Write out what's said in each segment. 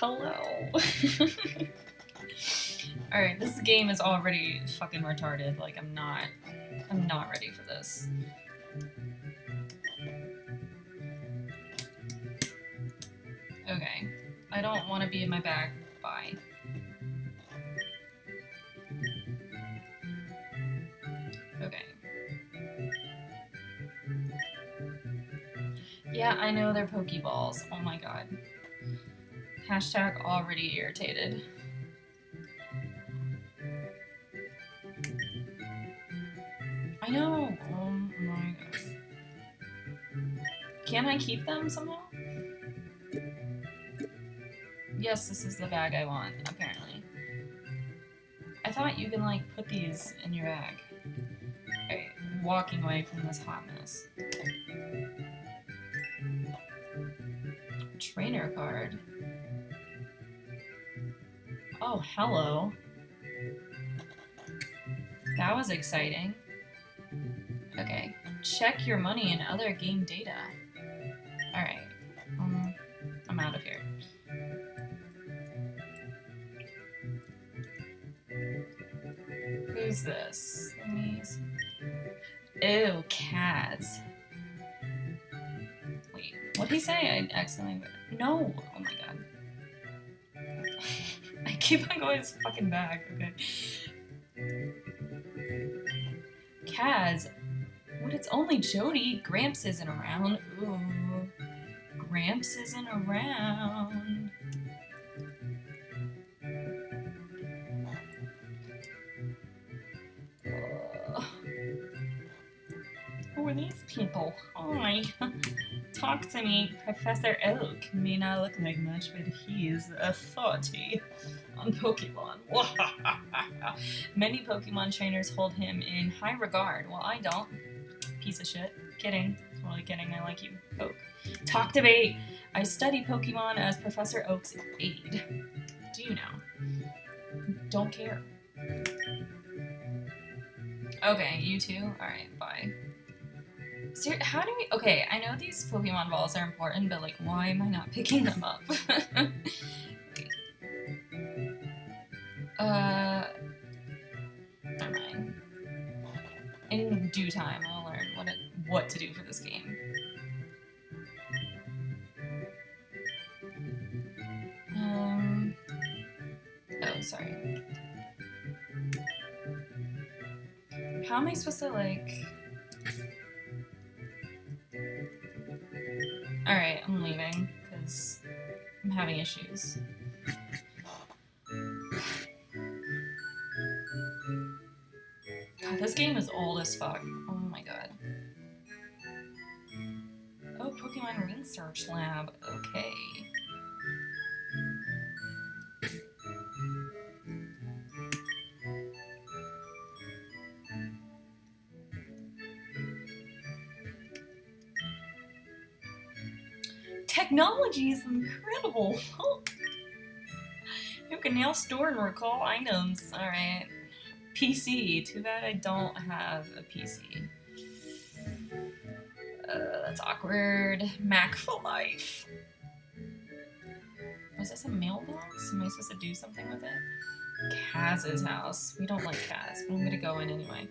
Hello. Alright, this game is already fucking retarded. Like, I'm not ready for this. Okay. I don't want to be in my bag. Bye. Okay. Yeah, I know they're Pokeballs. Oh my god. Hashtag already irritated. I know. Oh my god. Can I keep them somehow? Yes, this is the bag I want, apparently. I thought you can, like, put these in your bag. Okay, walking away from this hot mess. Trainer card. Oh, hello. That was exciting. Okay, check your money and other game data. Alright, I'm out of here. Who's this? Let me use... Ew, Kaz. Wait, what'd he say? I accidentally... No! Oh my god. I keep on going his fucking bag, okay. Kaz? What, it's only Jodi. Gramps isn't around. Ooh. Gramps isn't around. Who are these people? Hi. Talk to me. Professor Oak may not look like much, but he's an authority on Pokemon. Many Pokemon trainers hold him in high regard. Well, I don't. Piece of shit. Kidding. Totally kidding. I like you, Oak. Talk to me. I study Pokemon as Professor Oak's aide. Do you know? Don't care. Okay, you too? Alright, bye. Seriously, how do we... Okay, I know these Pokemon balls are important, but, like, why am I not picking them up? Never mind. In due time, I'll learn what to do for this game. Oh, sorry. How am I supposed to, like... Alright, I'm leaving, because I'm having issues. God, this game is old as fuck. Oh my god. Oh, Pokemon Research Lab. Okay. Technology is incredible. You can now store and recall items. Alright. PC. Too bad I don't have a PC. That's awkward. Mac for life. Was this a mailbox? Am I supposed to do something with it? Kaz's house. We don't like Kaz, but I'm gonna go in anyway.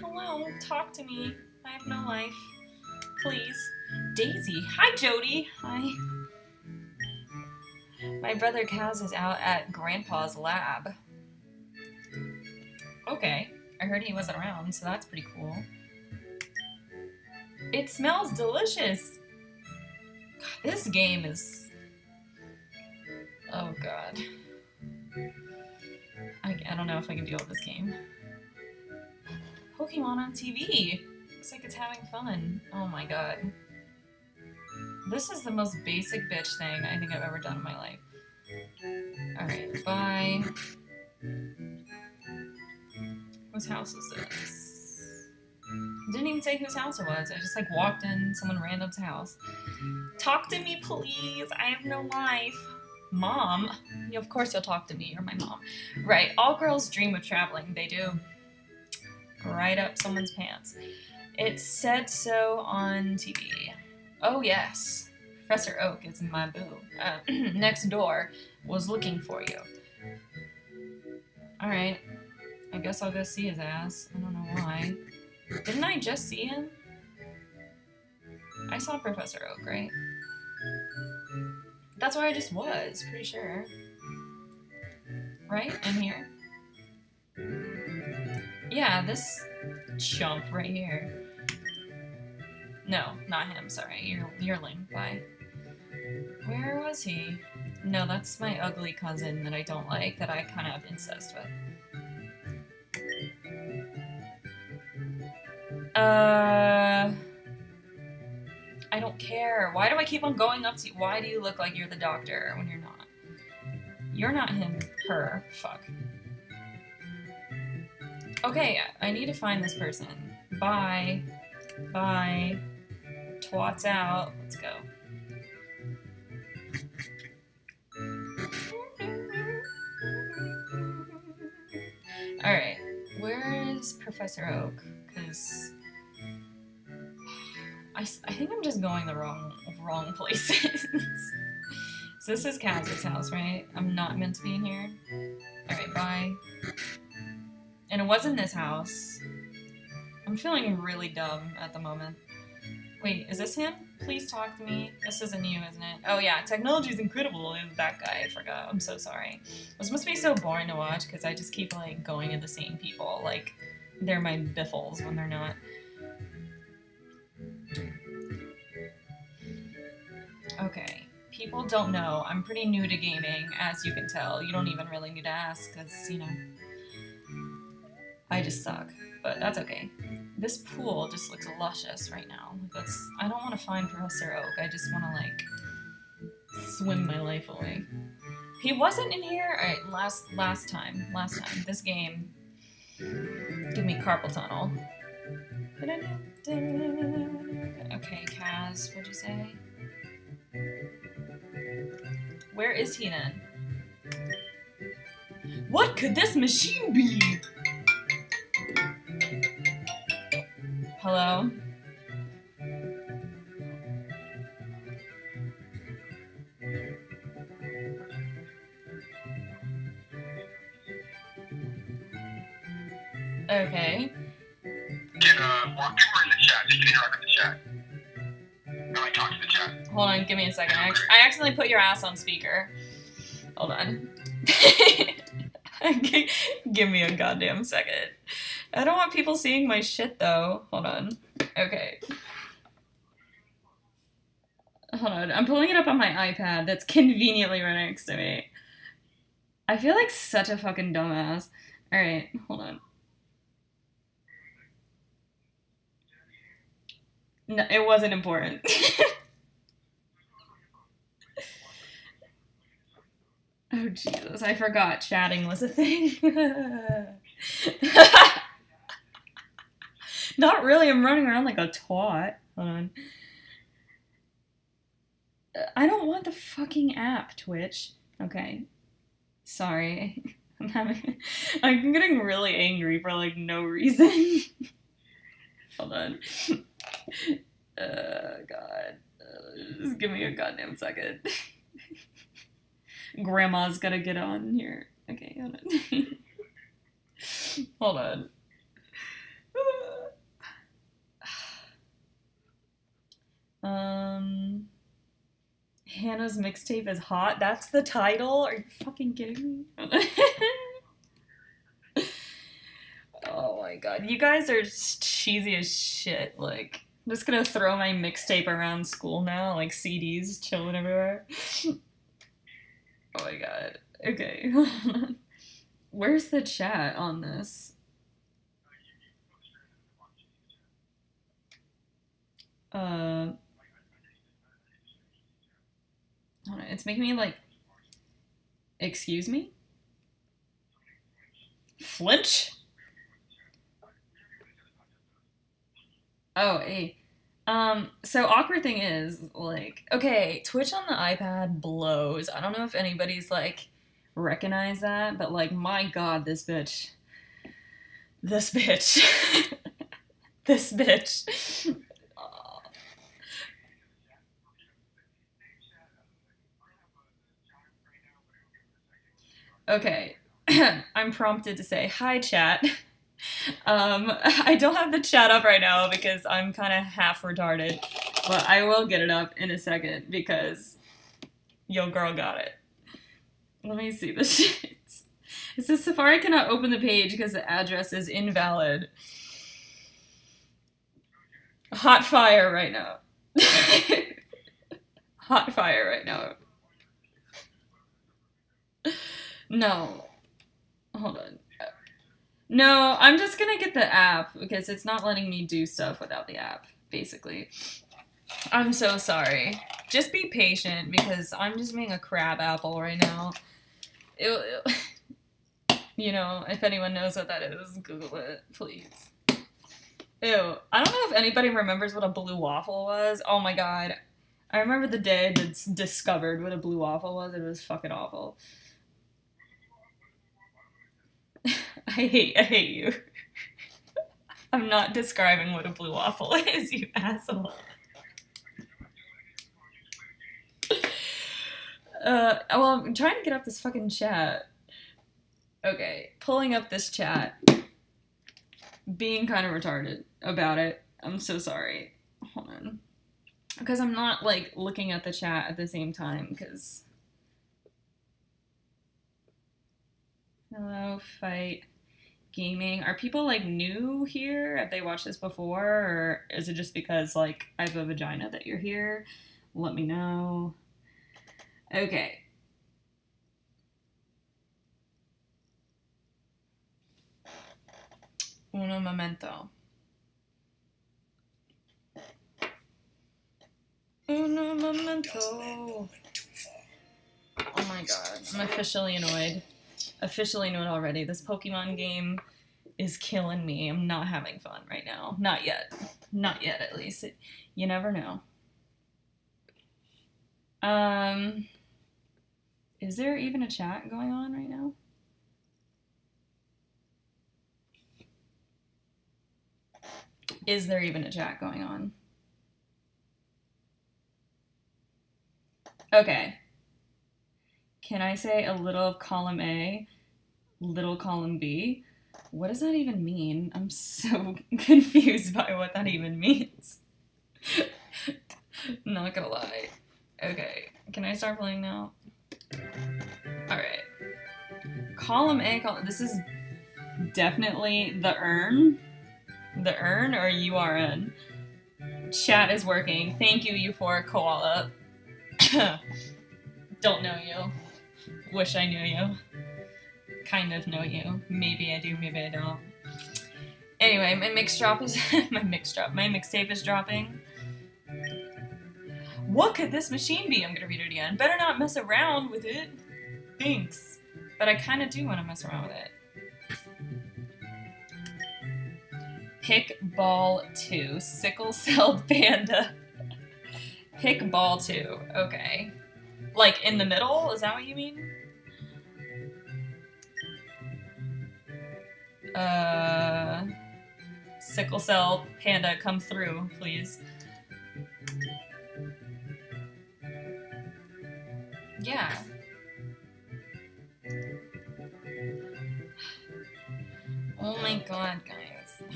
Hello, talk to me. I have no life. Please. Daisy. Hi, Jodi. Hi. My brother Kaz is out at Grandpa's lab. Okay. I heard he wasn't around, so that's pretty cool. It smells delicious. God, this game is... Oh, God. I don't know if I can deal with this game. Pokemon on TV. Looks like it's having fun. Oh my god. This is the most basic bitch thing I think I've ever done in my life. Alright, bye. Whose house is this? I didn't even say whose house it was. I just like walked in someone random's house. Talk to me, please. I have no life. Mom? Yeah, of course you'll talk to me. You're my mom. Right. All girls dream of traveling. They do. Right up someone's pants. It said so on TV. Oh yes, Professor Oak is in my boo. Next door was looking for you. Alright, I guess I'll go see his ass. I don't know why. Didn't I just see him? I saw Professor Oak, right? That's where I just was, pretty sure. Right? In here? Yeah, this chump right here. No, not him, sorry. You're Link, bye. Where was he? No, that's my ugly cousin that I don't like, that I kind of have incest with. I don't care. Why do I keep on going up to you? Why do you look like you're the doctor when you're not? You're not him. Her. Fuck. Okay, I need to find this person. Bye. Bye. Twats out. Let's go. Alright. Where is Professor Oak? Because I think I'm just going the wrong places. So this is Kaz's house, right? I'm not meant to be in here. Alright, bye. And it wasn't this house. I'm feeling really dumb at the moment. Wait, is this him? Please talk to me. This isn't you, isn't it? Oh yeah, technology's incredible. And that guy, I forgot. I'm so sorry. This must be so boring to watch because I just keep like going at the same people. Like, they're my biffles when they're not. Okay. People don't know. I'm pretty new to gaming, as you can tell. You don't even really need to ask because, you know, I just suck. But that's okay. This pool just looks luscious right now. That's, I don't want to find Professor Oak. I just want to, like, swim my life away. He wasn't in here? Alright, last time. This game. Give me carpal tunnel. Okay, Kaz, what'd you say? Where is he then? What could this machine be? Hello? Okay. Can walk over in the chat, just talk in the chat. I talk to the chat. Hold on, give me a second. I accidentally put your ass on speaker. Hold on. Give me a goddamn second. I don't want people seeing my shit though. Hold on. Okay. Hold on. I'm pulling it up on my iPad that's conveniently right next to me. I feel like such a fucking dumbass. Alright, hold on. No, it wasn't important. Oh, Jesus. I forgot chatting was a thing. Not really. I'm running around like a twat. Hold on. I don't want the fucking app, Twitch. Okay. Sorry. I'm getting really angry for, like, no reason. Hold on. God. Just give me a goddamn second. Grandma's gotta get on here. Okay, hold on. Hold on. Hannah's mixtape is hot. That's the title? Are you fucking kidding me? Oh my god. You guys are cheesy as shit. Like, I'm just gonna throw my mixtape around school now. Like, CDs chilling everywhere. Oh my god. Okay. Where's the chat on this? Hold on. It's making me like... Excuse me? Flinch? Oh, hey. So awkward thing is, like, okay, Twitch on the iPad blows. I don't know if anybody's, like, recognized that, but, like, my god, this bitch. This bitch. This bitch. Okay, I'm prompted to say, hi chat. I don't have the chat up right now because I'm kind of half retarded, but I will get it up in a second because yo girl got it. Let me see the shit. It says Safari cannot open the page because the address is invalid. Hot fire right now. Hot fire right now. No. Hold on. No, I'm just gonna get the app because it's not letting me do stuff without the app, basically. I'm so sorry. Just be patient because I'm just being a crab apple right now. You know, if anyone knows what that is, Google it, please. Ew, I don't know if anybody remembers what a blue waffle was. Oh my god. I remember the day I discovered what a blue waffle was. It was fucking awful. I hate you. I'm not describing what a blue waffle is, you asshole. Well, I'm trying to get up this fucking chat. Okay, pulling up this chat. Being kind of retarded about it. I'm so sorry. Hold on. Because I'm not, like, looking at the chat at the same time, because... Hello, Fight Gaming. Are people, like, new here? Have they watched this before? Or is it just because, like, I have a vagina that you're here? Let me know. Okay. Uno momento. Uno momento. Oh my god, I'm officially annoyed. Officially annoyed already. This Pokemon game is killing me. I'm not having fun right now. Not yet. Not yet, at least. You never know. Is there even a chat going on right now? Is there even a chat going on? Okay. Can I say a little of column A, little column B? What does that even mean? I'm so confused by what that even means. Not gonna lie. Okay. Can I start playing now? Alright. Column A, this is definitely the urn. The urn or URN? Chat is working. Thank you, euphoric koala. Don't know you. Wish I knew you. Kind of know you. Maybe I do, maybe I don't. Anyway, my mix drop is my mixtape is dropping. What could this machine be? I'm gonna read it again. Better not mess around with it. Thanks. But I kinda do wanna mess around with it. Pick ball 2, sickle-celled panda. Pick ball 2, okay. Like in the middle, is that what you mean? Sickle-celled panda, come through, please. Yeah. Oh my god, guys.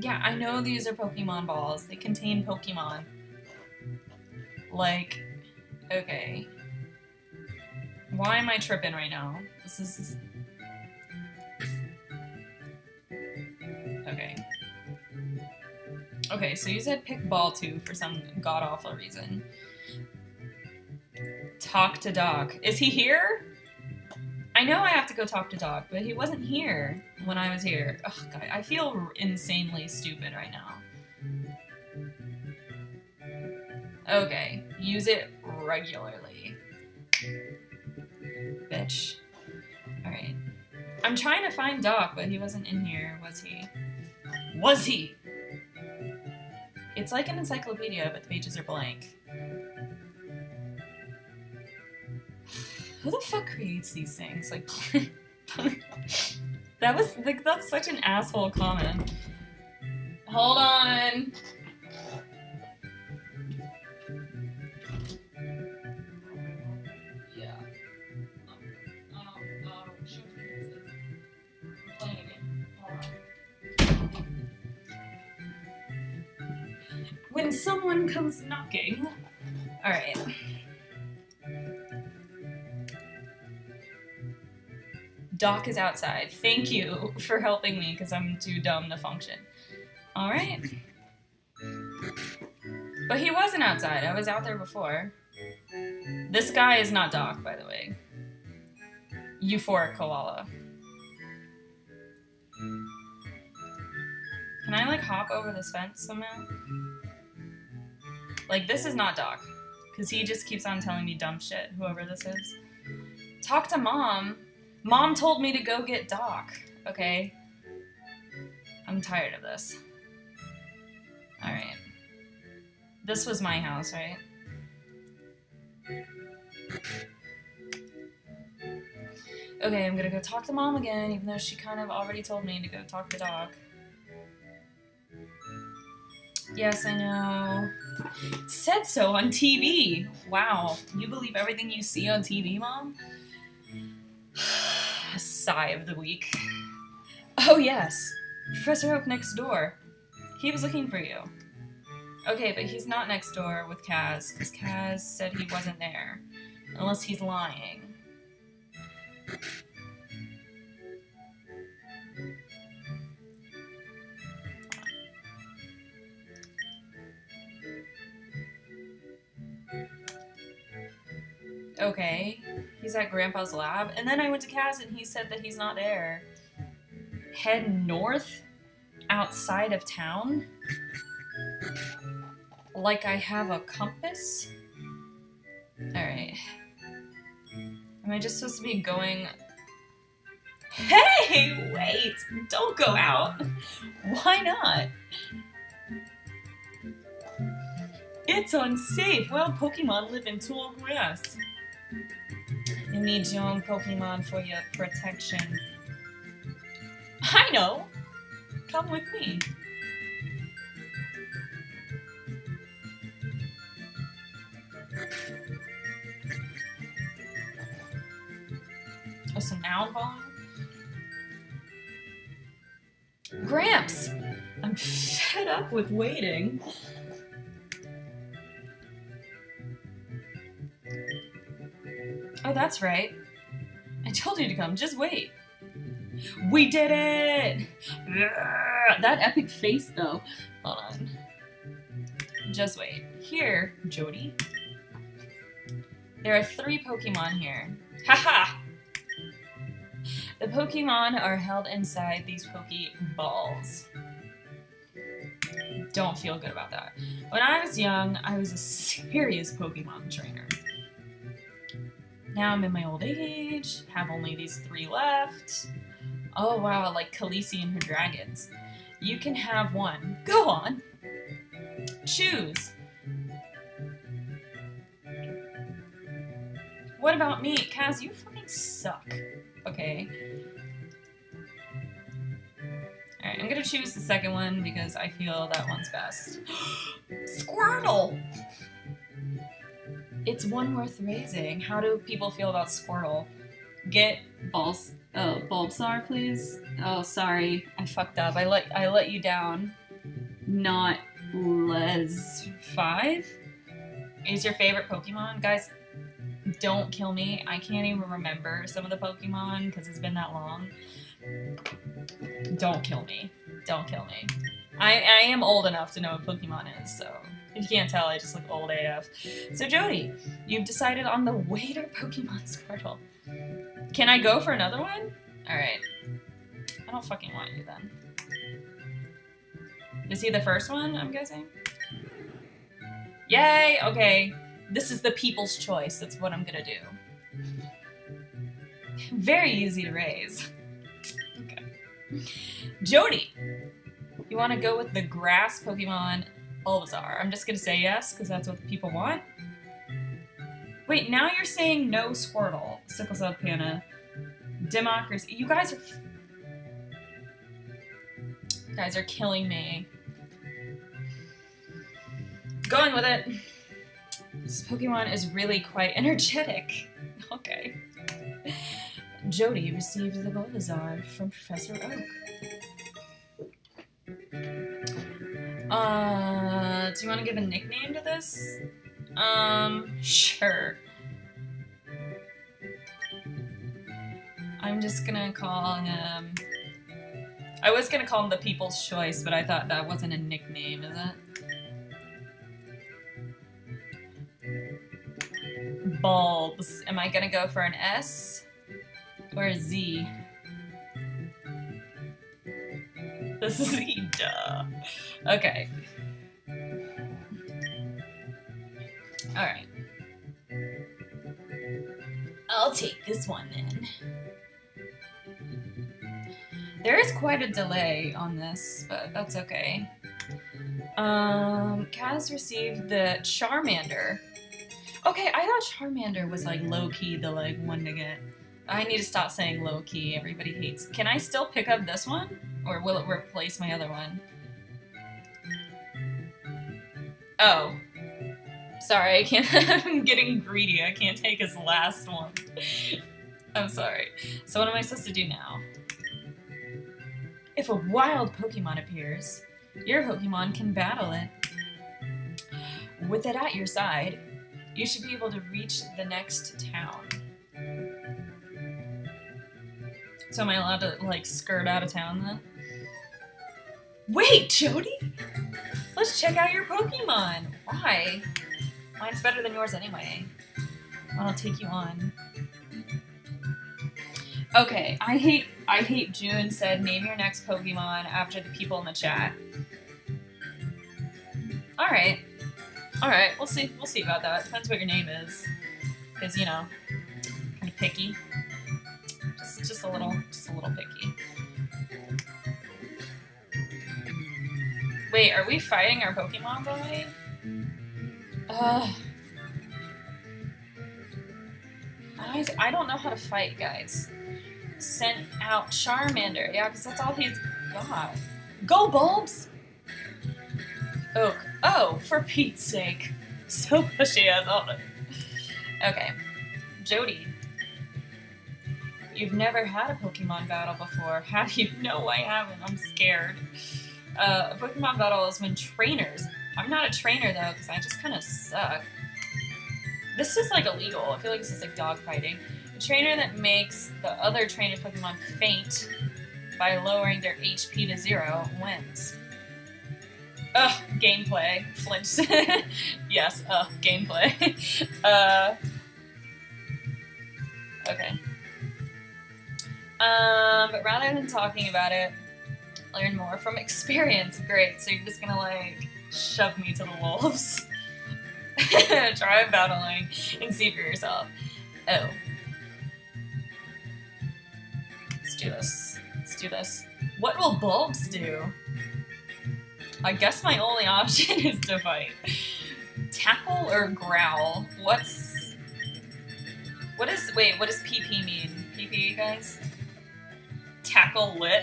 Yeah, I know these are Pokemon balls. They contain Pokemon. Like, okay. Why am I tripping right now? This is... Okay. Okay, so you said pick ball 2 for some god-awful reason. Talk to Doc. Is he here? I know I have to go talk to Doc, but he wasn't here when I was here. Oh god, I feel insanely stupid right now. Okay, use it regularly. Bitch. Alright. I'm trying to find Doc, but he wasn't in here, was he? Was he? It's like an encyclopedia, but the pages are blank. Who the fuck creates these things? Like, that was, like, that's such an asshole comment. Hold on. when someone comes knocking. Alright. Doc is outside. Thank you for helping me, because I'm too dumb to function. Alright. But he wasn't outside. I was out there before. This guy is not Doc, by the way. Euphoric koala. Can I, like, hop over this fence somehow? Like, this is not Doc. Because he just keeps on telling me dumb shit, whoever this is. Talk to Mom. Mom told me to go get Doc. Okay? I'm tired of this. Alright. This was my house, right? Okay, I'm gonna go talk to Mom again, even though she kind of already told me to go talk to Doc. Yes, I know. It said so on TV. Wow. You believe everything you see on TV, Mom? Sigh of the week. Oh, yes. Professor Oak next door. He was looking for you. Okay, but he's not next door with Kaz, because Kaz said he wasn't there. Unless he's lying. Okay, he's at Grandpa's lab, and then I went to Kaz and he said that he's not there. Head north? Outside of town? Like I have a compass? Alright. Am I just supposed to be going... Hey! Wait! Don't go out! Why not? It's unsafe! Well, Pokemon live in tall grass. You need your own Pokemon for your protection. I know! Come with me. Oh, so now I'm following? Gramps! I'm fed up with waiting. Oh, that's right. I told you to come. Just wait. We did it! That epic face, though. Hold on. Just wait. Here, Jodi. There are 3 Pokemon here. Haha! The Pokemon are held inside these Pokeballs. Don't feel good about that. When I was young, I was a serious Pokemon trainer. Now I'm in my old age, have only these 3 left. Oh wow, like Khaleesi and her dragons. You can have one. Go on! Choose! What about me? Kaz, you fucking suck. Okay. Alright, I'm gonna choose the second one because I feel that one's best. Squirtle! It's one worth raising. How do people feel about Squirtle? Get Bulbsaur, please. Oh, sorry. I fucked up. I let you down. Not Les 5? Is your favorite Pokemon? Guys, don't kill me. I can't even remember some of the Pokemon because it's been that long. Don't kill me. Don't kill me. I am old enough to know what Pokemon is, so... If you can't tell, I just look old AF. So Jodi, you've decided on the waiter Pokemon Squirtle. Can I go for another one? Alright. I don't fucking want you then. Is he the first one, I'm guessing? Yay! Okay. This is the people's choice. That's what I'm gonna do. Very easy to raise. Okay. Jodi! You wanna go with the grass Pokemon... Bulbasaur. I'm just gonna say yes, because that's what the people want. Wait, now you're saying no Squirtle. Sickle Cell Panda. Democracy. You guys are... You guys are killing me. Going with it. This Pokemon is really quite energetic. Okay. Jodi received the Bulbasaur from Professor Oak. Do you want to give a nickname to this? Sure. I'm just gonna call him... I was gonna call him the People's Choice, but I thought that wasn't a nickname, is it? Bulbs. Am I gonna go for an S? Or a Z? The Z, duh. Okay. Alright. I'll take this one then. There is quite a delay on this, but that's okay. Kaz received the Charmander. Okay, I thought Charmander was like low-key the like one to get. I need to stop saying low-key, everybody hates. Can I still pick up this one? Or will it replace my other one? Oh. Sorry, I can't. I'm getting greedy. I can't take his last one. I'm sorry. So what am I supposed to do now? If a wild Pokemon appears, your Pokemon can battle it. With it at your side, you should be able to reach the next town. So am I allowed to, like, skirt out of town then? Wait, Jodi! Let's check out your Pokemon! Why? Mine's better than yours anyway. I'll take you on. Okay, I hate June said name your next Pokemon after the people in the chat. Alright. Alright, we'll see about that. Depends what your name is. Because, you know, kinda picky. Just a little picky. Wait, are we fighting our Pokemon already? Ugh. I don't know how to fight, guys. Sent out Charmander. Yeah, because that's all he's got. Go, Bulbs! Oak. Oh, for Pete's sake. So pushy as always. Okay. Jodi. You've never had a Pokemon battle before, have you? No, I haven't. I'm scared. A Pokemon battle is when trainers... I'm not a trainer, though, because I just kind of suck. This is, like, illegal. I feel like this is, like, dogfighting. A trainer that makes the other trainer's Pokemon faint by lowering their HP to 0 wins. Ugh, gameplay. Flinch. Yes, ugh, gameplay. Okay. But rather than talking about it, learn more from experience. Great, so you're just gonna, like, shove me to the wolves. Try battling and see for yourself. Oh. Let's do this. Let's do this. What will Bulbs do? I guess my only option is to fight. Tackle or growl? What does PP mean? PP, guys? Tackle lit?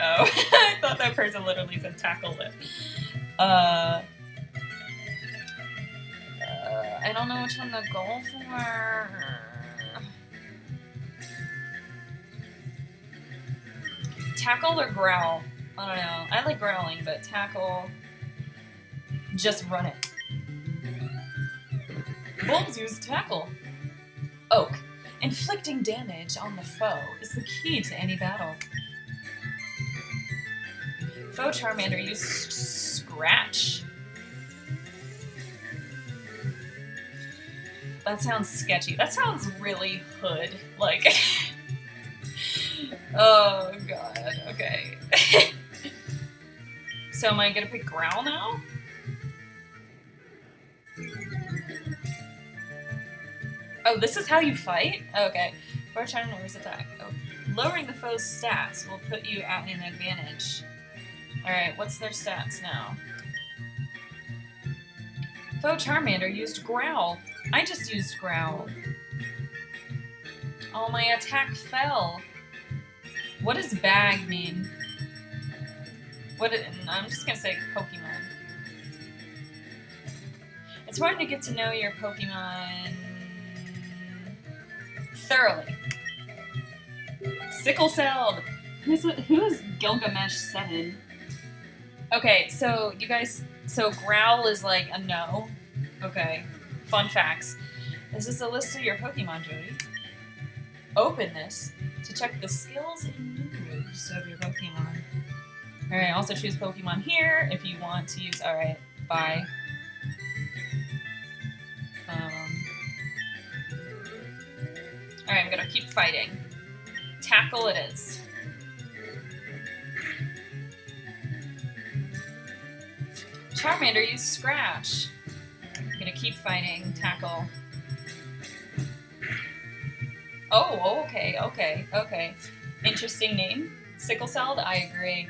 Oh, I thought that person literally said tackle lit. I don't know which one to go for. Tackle or growl? I don't know. I like growling, but tackle... Just run it. Bulbs use tackle. Oak. Inflicting damage on the foe is the key to any battle. Foe Charmander used scratch. That sounds sketchy. That sounds really hood. Like, oh god. Okay. So am I gonna pick growl now? Oh, this is how you fight? Okay. Foe Charmander's attack. Oh. Lowering the foe's stats will put you at an advantage. Alright, what's their stats now? Foe Charmander used growl. I just used growl. Oh, my attack fell. What does bag mean? I'm just gonna say Pokemon. It's important to get to know your Pokemon... thoroughly. Sickle-celled! Who is Gilgamesh 7? Okay, so you guys So growl is like a no. Okay. Fun facts. This is a list of your Pokemon, Jodi. Open this to check the skills and moves of your Pokemon. Alright, also choose Pokemon here if you want to use. Alright, bye. Alright, I'm gonna keep fighting. Tackle it is. Charmander used Scratch. I'm gonna keep fighting. Tackle. Oh, okay, okay, okay. Interesting name. Sickle-celled? I agree.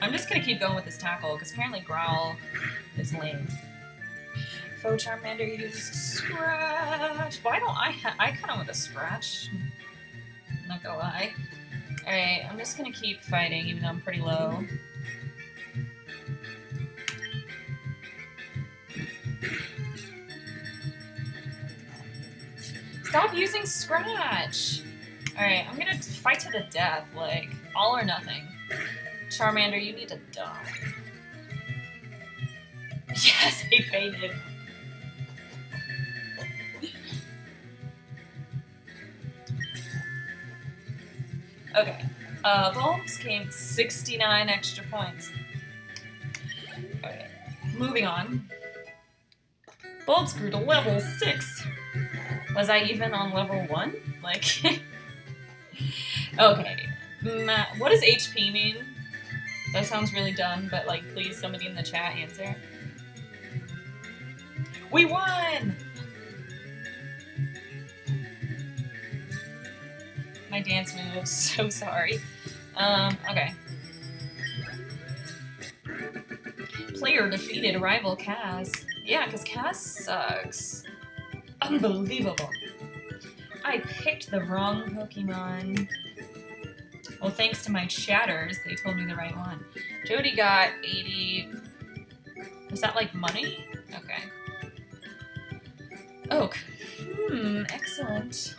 I'm just gonna keep going with this tackle, because apparently growl is lame. Faux Charmander used Scratch. Why don't I kind of want to scratch? I'm not gonna lie. Alright, I'm just gonna keep fighting, even though I'm pretty low. Stop using Scratch! Alright, I'm gonna fight to the death, like, all or nothing. Charmander, you need to die. Yes, he fainted. Okay, Bulbs came 69 extra points. Alright, moving on. Bulbs grew to level 6! Was I even on level 1? Like, okay. What does HP mean? That sounds really dumb, but like, please, somebody in the chat answer. We won! My dance move, so sorry. Okay. Player defeated rival Kaz. Yeah, because Kaz sucks. Unbelievable. I picked the wrong Pokemon. Well, thanks to my chatters, they told me the right one. Jodi got 80... Was that like money? Okay. Oak. Excellent.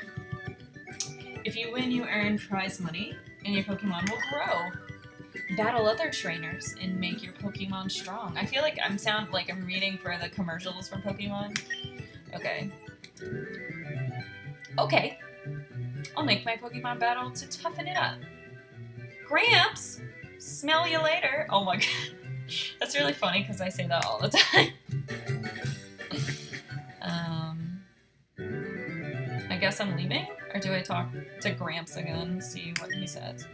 If you win, you earn prize money, and your Pokemon will grow. Battle other trainers and make your Pokemon strong. I feel like I'm sound like I'm reading for the commercials for Pokemon. Okay. Okay. I'll make my Pokemon battle to toughen it up. Gramps! Smell you later! Oh my god. That's really funny because I say that all the time. I guess I'm leaving? Or do I talk to Gramps again and see what he says?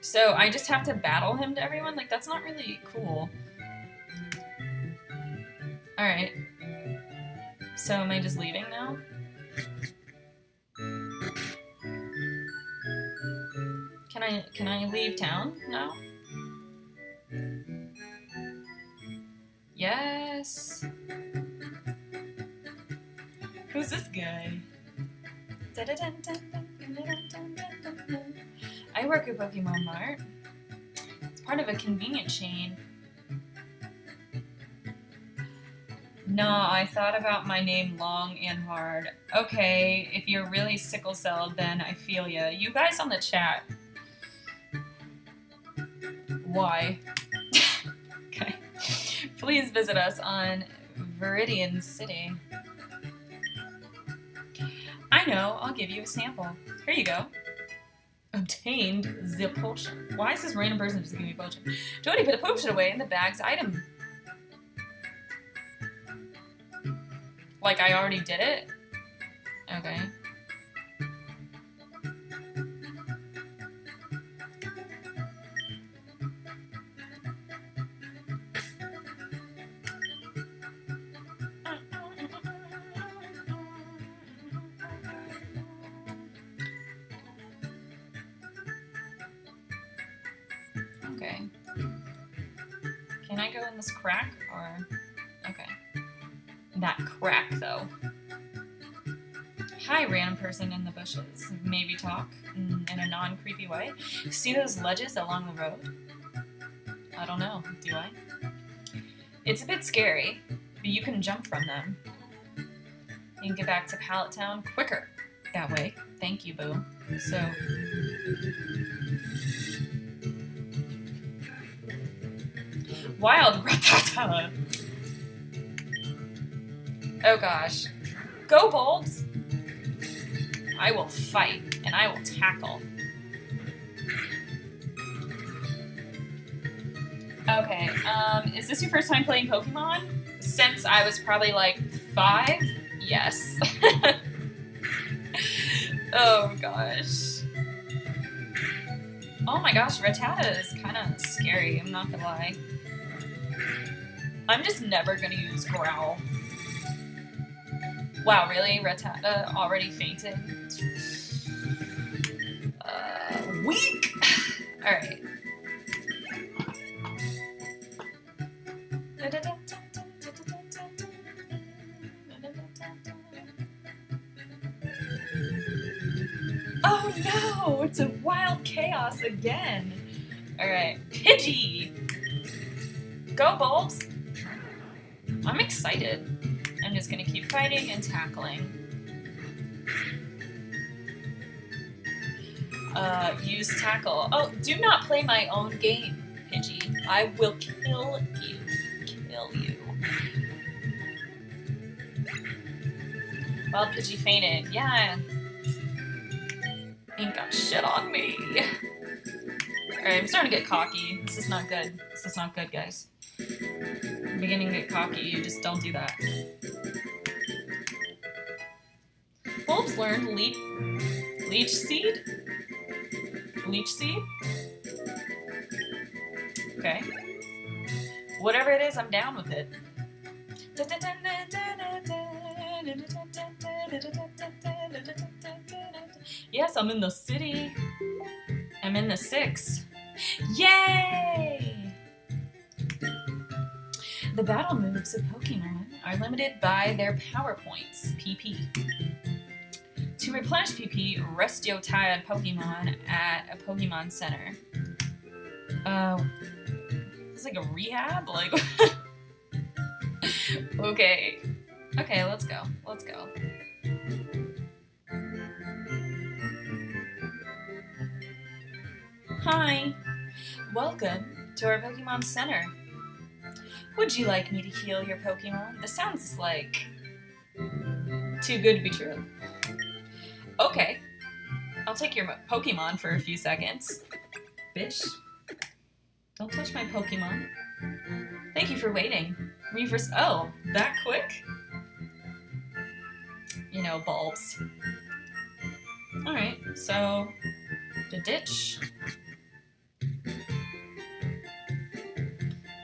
So I just have to battle him to everyone? Like, that's not really cool. Alright. So am I just leaving now? Can I leave town now? Yes. Who's this guy? I work at Pokemon Mart. It's part of a convenience chain. No, I thought about my name long and hard. Okay, if you're really sickle-celled, then I feel ya. You guys on the chat. Why? Okay. Please visit us on Viridian City. I know, I'll give you a sample. Here you go. Obtained the potion. Why is this random person just giving me a potion? Jodi, put the potion away in the bag's item. Like, I already did it? Okay. Okay. Can I go in this crack, or... That crack, though. Hi, random person in the bushes. Maybe talk in a non-creepy way. See those ledges along the road? I don't know. Do I? It's a bit scary, but you can jump from them. You can get back to Pallet Town quicker that way. Thank you, Boo. So... wild Rattata. Oh gosh. Go, Bulbs! I will fight, and I will tackle. Okay, is this your first time playing Pokemon? Since I was probably like 5? Yes. Oh gosh. Oh my gosh, Rattata is kind of scary, I'm not gonna lie. I'm just never gonna use Growl. Wow, really? Rattata already fainted? Weak! Alright. Oh no! It's a wild chaos again! Alright. Pidgey! Go, Bulbs! I'm excited. I'm just gonna keep fighting and tackling. Use tackle. Oh, do not play my own game, Pidgey. I will kill you. Kill you. Well, Pidgey fainted. Yeah. Ain't got shit on me. Alright, I'm starting to get cocky. This is not good. This is not good, guys. I'm beginning to get cocky. You just don't do that. Bulbs learned leech seed? Leech seed? Okay. Whatever it is, I'm down with it. Yes, I'm in the city. I'm in the 6. Yay! The battle moves of Pokemon are limited by their power points, PP. To replenish PP, rest your tired Pokemon at a Pokemon Center. It's like a rehab? Like, okay. Okay, let's go. Let's go. Hi. Welcome to our Pokemon Center. Would you like me to heal your Pokemon? This sounds like too good to be true. Okay, I'll take your Pokemon for a few seconds. Bitch, don't touch my Pokemon. Thank you for waiting. Reverse. Oh, that quick? You know, Bulbs. All right, so the ditch.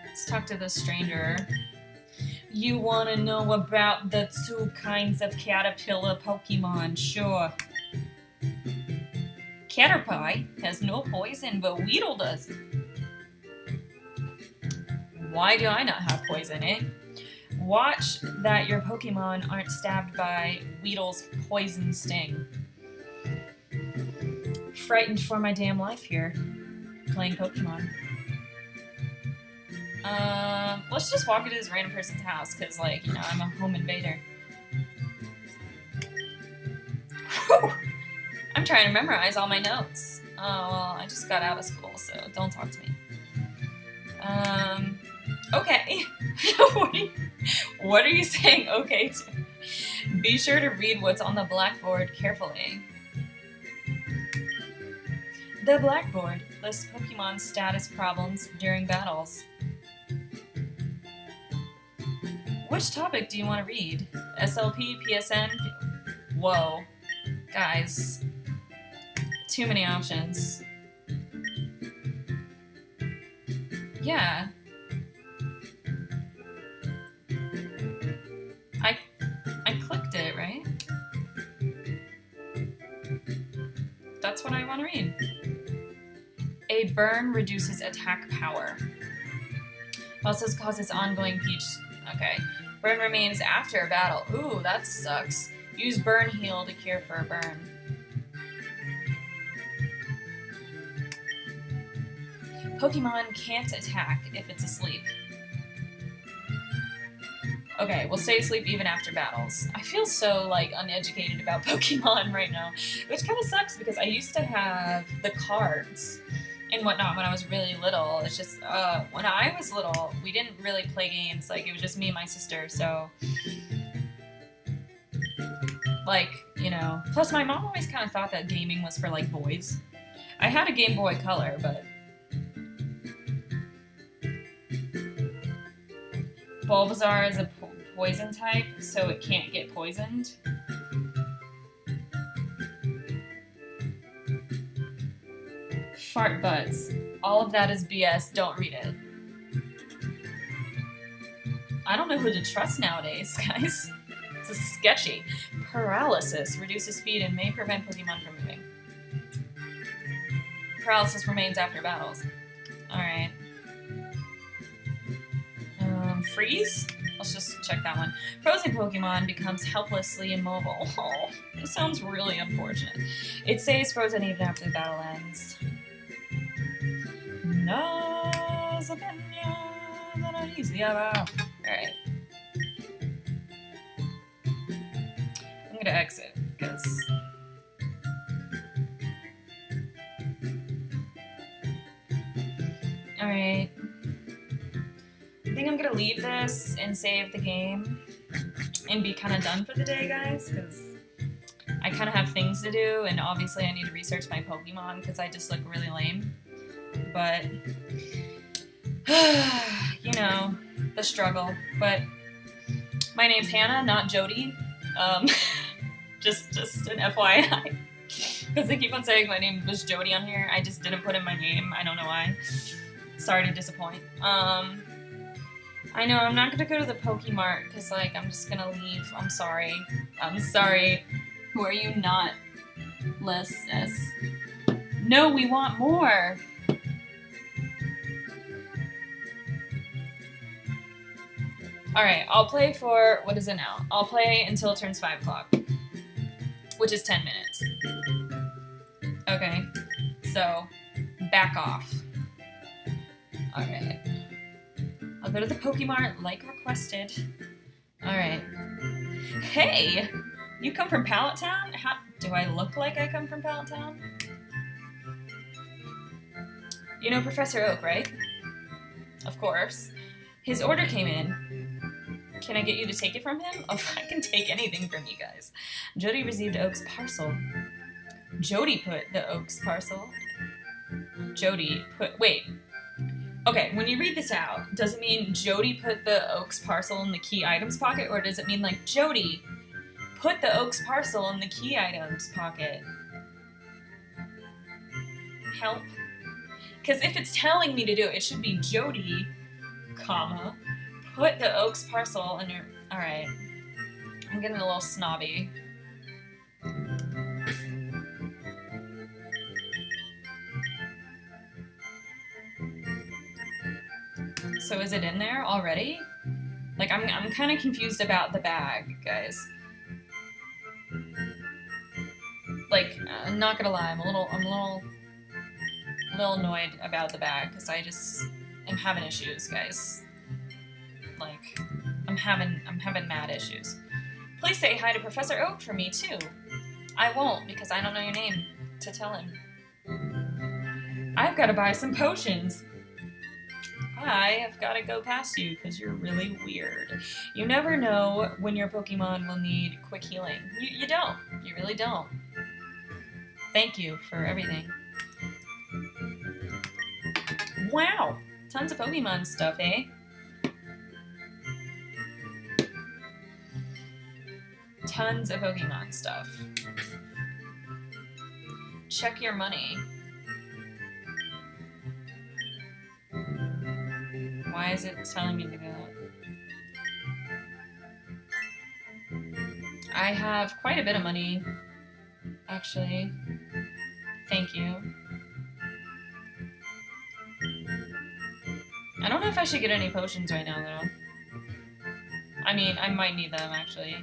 Let's talk to the stranger. You want to know about the 2 kinds of caterpillar Pokemon, sure. Caterpie has no poison, but Weedle does. Why do I not have poison, eh? Watch that your Pokemon aren't stabbed by Weedle's poison sting. Frightened for my damn life here, playing Pokemon. Let's just walk into this random person's house, because, like, you know, I'm a home invader. Whew! I'm trying to memorize all my notes. Oh, well, I just got out of school, so don't talk to me. Okay. What are you saying okay to? Be sure to read what's on the blackboard carefully. The blackboard lists Pokemon status problems during battles. Which topic do you want to read? SLP, PSN? Whoa. Guys. Too many options. Yeah. I clicked it, right? That's what I want to read. A burn reduces attack power. Also causes ongoing peach. Okay. Burn remains after a battle. Ooh, that sucks. Use burn heal to cure for a burn. Pokemon can't attack if it's asleep. Okay, we'll stay asleep even after battles. I feel so, like, uneducated about Pokemon right now, which kind of sucks because I used to have the cards. and whatnot when I was really little. It's just, when I was little, we didn't really play games. Like, it was just me and my sister, so... Like, you know... Plus, my mom always kind of thought that gaming was for, like, boys. I had a Game Boy Color, but... Bulbasaur is a poison type, so it can't get poisoned. Fart butts. All of that is BS. Don't read it. I don't know who to trust nowadays, guys. This is sketchy. Paralysis reduces speed and may prevent Pokemon from moving. Paralysis remains after battles. Alright. Freeze? Let's just check that one. Frozen Pokemon becomes helplessly immobile. Oh, that sounds really unfortunate. It stays frozen even after the battle ends. No, alright. I'm gonna exit, because... Alright. I think I'm gonna leave this and save the game and be kind of done for the day, guys, because I kind of have things to do, and obviously I need to research my Pokemon, because I just look really lame. But, you know, the struggle. But my name's Hannah, not Jodi. Just an FYI. Because they keep on saying my name was Jodi on here. I just didn't put in my name. I don't know why. Sorry to disappoint. I know, I'm not going to go to the Poke Mart, because, like, I'm just going to leave. I'm sorry. I'm sorry. Who are you not? Less S. No, we want more! Alright, I'll play for, what is it now? I'll play until it turns 5 o'clock, which is 10 minutes. Okay, so, back off. Alright. I'll go to the Poke Mart, like requested. Alright. Hey! You come from Pallet Town? How, do I look like I come from Pallet Town? You know Professor Oak, right? Of course. His order came in. Can I get you to take it from him? Oh, I can take anything from you guys. Jodi received Oak's parcel. Jodi put the Oak's parcel. Jodi put... Wait. Okay, when you read this out, does it mean Jodi put the Oak's parcel in the key items pocket? Or does it mean, like, Jodi put the Oak's parcel in the key items pocket? Help. Because if it's telling me to do it, it should be Jodi, comma, put the Oak's parcel in your... Alright. I'm getting a little snobby. So is it in there already? Like, I'm kind of confused about the bag, guys. Like, I'm not gonna lie, I'm a little annoyed about the bag, because I just am having issues, guys. Like, I'm having mad issues. Please say hi to Professor Oak for me too. I won't, because I don't know your name to tell him. I've got to buy some potions. I have got to go past you because you're really weird. You never know when your Pokemon will need quick healing. You don't. You really don't. Thank you for everything. Wow! Tons of Pokemon stuff, eh? Tons of Pokemon stuff. Check your money. Why is it telling me to go? I have quite a bit of money, actually. Thank you. I don't know if I should get any potions right now, though. I mean, I might need them, actually.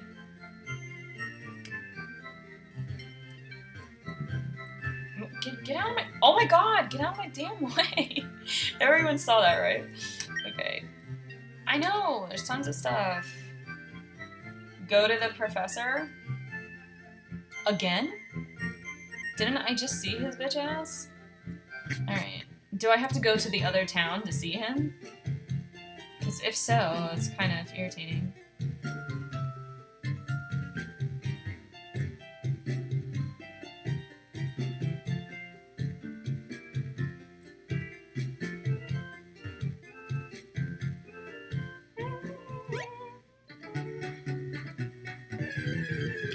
Get out of my- Oh my god! Get out of my damn way! Everyone saw that, right? Okay. I know! There's tons of stuff. Go to the professor? Again? Didn't I just see his bitch ass? Alright. Do I have to go to the other town to see him? Because if so, it's kind of irritating.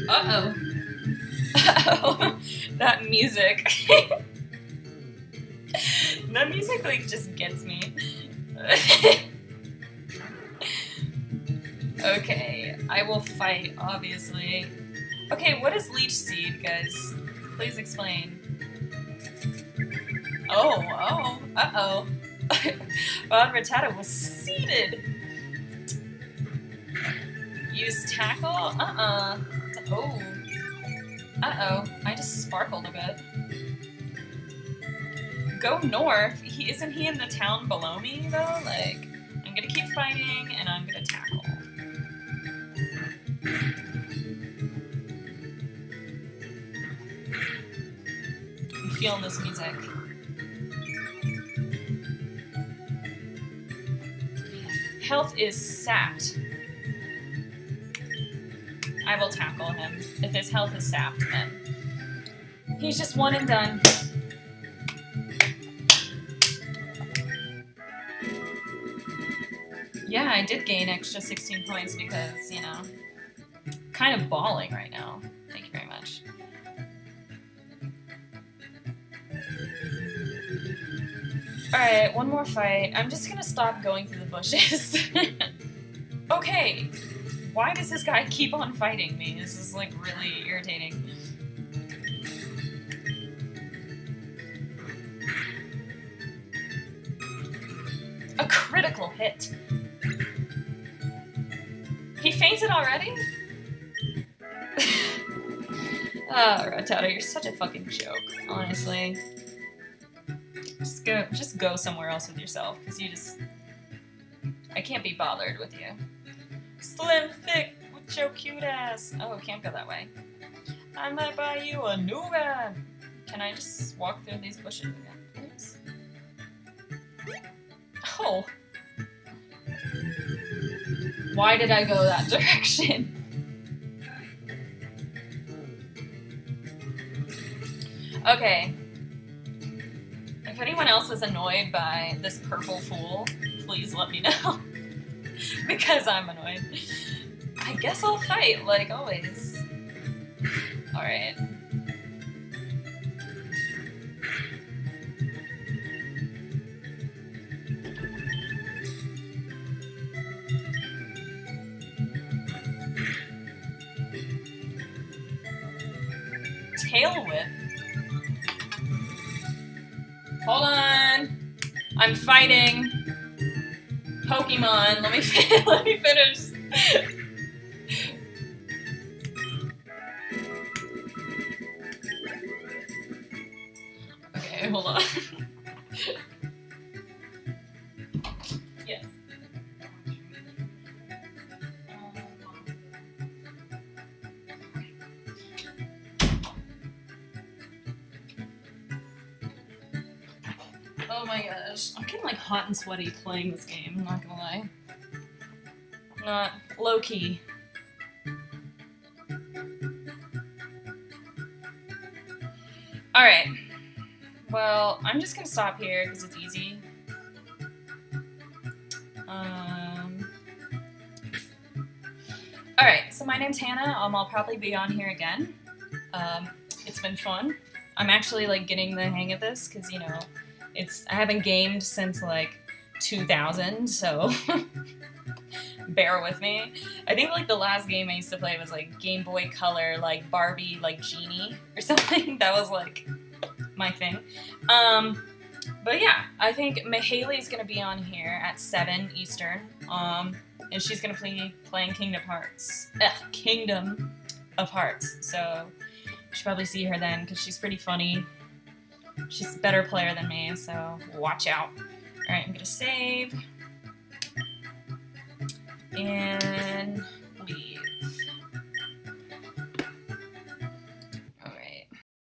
Uh-oh. Uh-oh. That music. That music, like, just gets me. Okay, I will fight, obviously. Okay, what is Leech Seed, guys? Please explain. Oh, oh, uh-oh. Well, Rattata was seeded. Use Tackle? Uh-uh. Oh. Uh-oh. I just sparkled a bit. Go north? Isn't he in the town below me, though? Like, I'm gonna keep fighting, and I'm gonna tackle. I'm feeling this music. Health is sapped. I will tackle him if his health is sapped, then he's just one and done. Yeah, I did gain extra 16 points because, you know, kind of bawling right now. Thank you very much. Alright, one more fight. I'm just gonna stop going through the bushes. Okay. Why does this guy keep on fighting me? This is, like, really irritating. A critical hit! He fainted already? Ah, oh, Rattata, you're such a fucking joke, honestly. Just go somewhere else with yourself, because you just... I can't be bothered with you. Slim thick with your cute ass. Oh, can't go that way. I might buy you a new one. Can I just walk through these bushes again, please? Oh. Why did I go that direction? Okay. If anyone else is annoyed by this purple fool, please let me know. Because I'm annoyed. I guess I'll fight, like always. Alright. Tail Whip? Hold on! I'm fighting! Pokemon, let me finish. Okay, hold on. Yes. Oh my gosh, I'm getting like hot and sweaty playing this game. I'm not gonna lie. Not low key. Alright. Well, I'm just gonna stop here because it's easy. Alright, so my name's Hannah. I'll probably be on here again. It's been fun. I'm actually like getting the hang of this because, you know, I haven't gamed since like 2000, so bear with me. I think like the last game I used to play was like Game Boy Color, like Barbie, like Genie or something. That was like my thing. But yeah, I think Mihaly is gonna be on here at 7 Eastern, and she's gonna be playing Kingdom of Hearts. So you should probably see her then because she's pretty funny. She's a better player than me, so watch out. Alright, I'm gonna save. And